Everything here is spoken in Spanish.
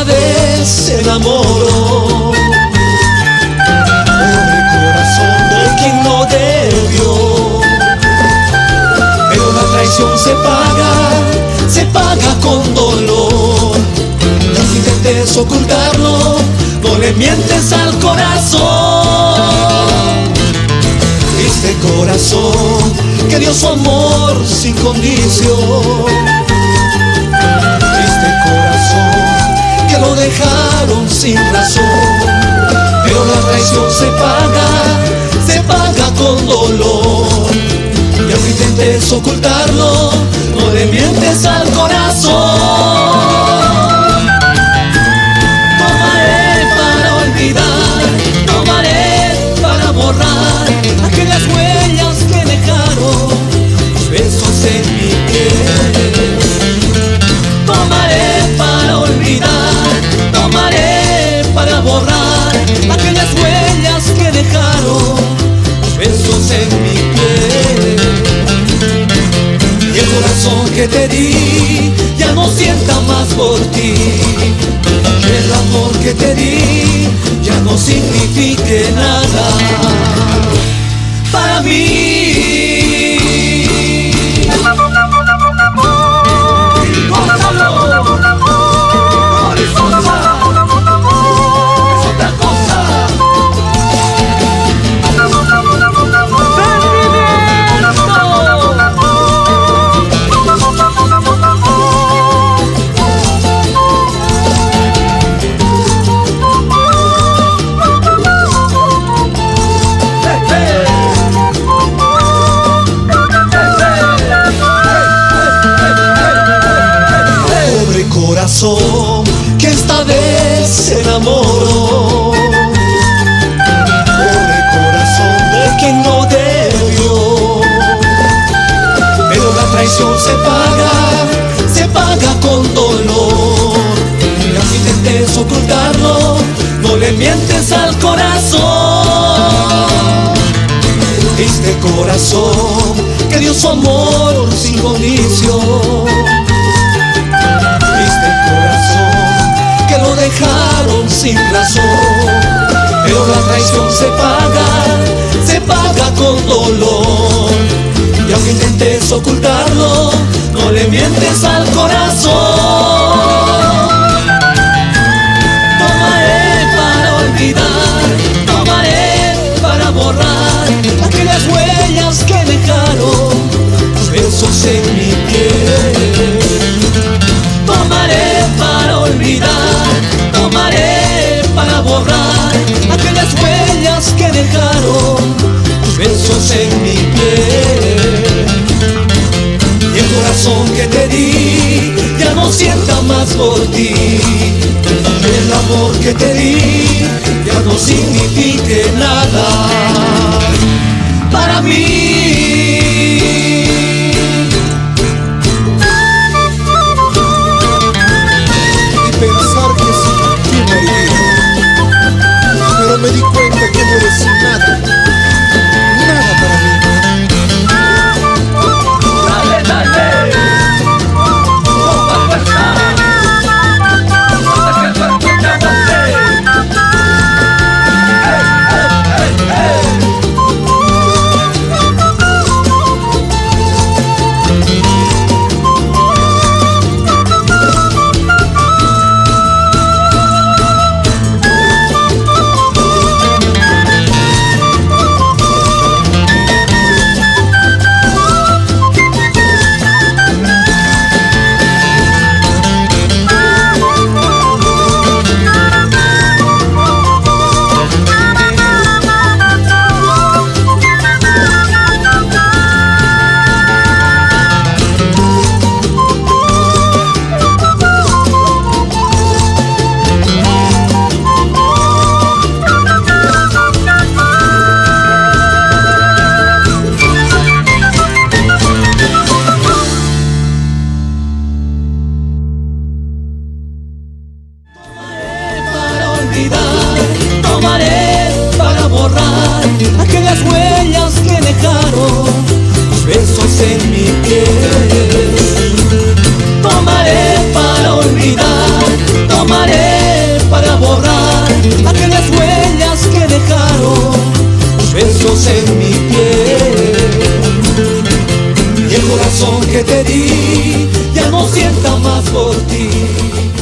otra vez se enamoró. Por el corazón de quien no debió. Pero la traición se paga con dolor. No intentes ocultarlo, no le mientes al corazón. Triste corazón que dio su amor sin condición. Lo dejaron sin razón, pero la traición se paga con dolor. Y aunque intentes ocultarlo, no le mientes al corazón. Tomaré para olvidar, tomaré para borrar aquellas huellas que dejaron los besos en mi piel. Tomaré para olvidar, tomaré para borrar aquellas huellas que dejaron besos en mi piel. Y el corazón que te di ya no sienta más por ti. Y el amor que te di ya no signifique nada para mí. Que esta vez se enamoró. Pobre corazón de quien no debió. Pero la traición se paga con dolor. Y así intentes ocultarlo, no le mientes al corazón. Este corazón que dio su amor sin condición. Lo dejaron sin razón, pero la traición se paga con dolor. Y aunque intentes ocultarlo, no le mientes al corazón. Tomaré para olvidar, tomaré para borrar aquellas huellas que dejaron los besos en mi piel. Tomaré para olvidar, tomaré para borrar aquellas huellas que dejaron tus besos en mi piel. Y el corazón que te di ya no sienta más por ti. El amor que te di ya no signifique nada para mí. Me di cuenta que no eres nada, nada para mí. Dale, dale, toma fuerza, hasta que el cuerpo te aguante. Hey, hey, hey, hey. a borrar aquellas huellas que dejaron los besos en mi piel. Y el corazón que te di ya no sienta más por ti.